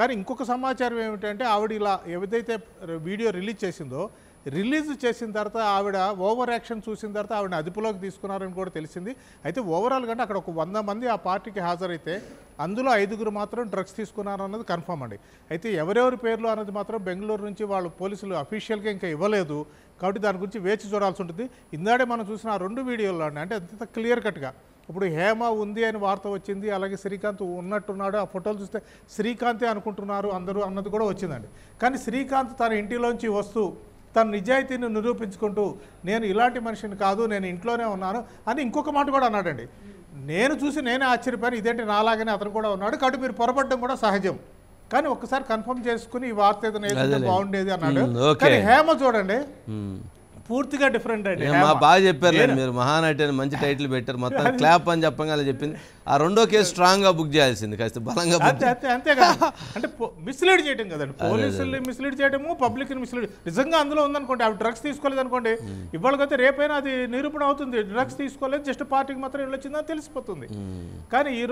కానీ ఇంకొక సమాచారం ఏమిటంటే, ఆవిడ ఇలా ఏదైతే వీడియో రిలీజ్ చేసిందో, రిలీజ్ చేసిన తర్వాత ఆవిడ ఓవర్ యాక్షన్ చూసిన తర్వాత ఆవిడని అదుపులోకి తీసుకున్నారని కూడా తెలిసింది. అయితే ఓవరాల్ కంటే అక్కడ ఒక 100 మంది ఆ పార్టీకి హాజరైతే అందులో 5గురు మాత్రం డ్రగ్స్ తీసుకున్నారన్నది కన్ఫర్మ్ అండి. అయితే ఎవరెవరి పేర్లు అన్నది మాత్రం బెంగళూరు నుంచి వాళ్ళు పోలీసులు అఫీషియల్గా ఇంకా ఇవ్వలేదు, కాబట్టి దాని గురించి వేచి చూడాల్సి ఉంటుంది. ఇందాడే మనం చూసిన ఆ 2 వీడియోల్లో అంటే అంత క్లియర్ కట్గా ఇప్పుడు హేమ ఉంది అని వార్త వచ్చింది, అలాగే శ్రీకాంత్ ఉన్నట్టున్నాడు. ఆ ఫోటోలు చూస్తే శ్రీకాంతే అనుకుంటున్నారు అందరూ అన్నది కూడా వచ్చిందండి. కానీ శ్రీకాంత్ తన ఇంటిలోంచి వస్తూ తన నిజాయితీని నిరూపించుకుంటూ, నేను ఇలాంటి మనిషిని కాదు, నేను ఇంట్లోనే ఉన్నాను అని ఇంకొక మాట కూడా అన్నాడండి. నేను చూసి నేనే ఆశ్చర్యపోయాను, ఇదేంటి నాలాగానే అతను కూడా ఉన్నాడు, కాబట్టి మీరు పొరపడడం కూడా సహజం, కానీ ఒక్కసారి కన్ఫర్మ్ చేసుకుని ఈ వార్త ఏదైనా బాగుండేది అన్నాడు. కానీ హేమ చూడండి పూర్తిగా డిఫరెంట్ అండి. బాగా చెప్పారు మీరు, మహానటి అని మంచి టైటిల్ పెట్టారు. మొత్తం క్లాప్ అని చెప్పగానే చెప్పింది. ఆ 2వ కేసు స్ట్రాంగ్ గా బుక్ చేయాల్సింది, కాస్త బలంగా. అంతే కదా, అంటే మిస్లీడ్ చేయడం కదండి, పోలీసుల్ని మిస్లీడ్ చేయడము, పబ్లిక్ ని మిస్లీడ్. నిజంగా అందులో ఉందనుకోండి, అవి డ్రగ్స్ తీసుకోలేదు అనుకోండి, ఇవాళకైతే రేపైనా అది నిరూపణ అవుతుంది, డ్రగ్స్ తీసుకోలేదు, జస్ట్ పార్టీకి మాత్రం వెళ్ళొచ్చిందని తెలిసిపోతుంది. కానీ ఈరోజు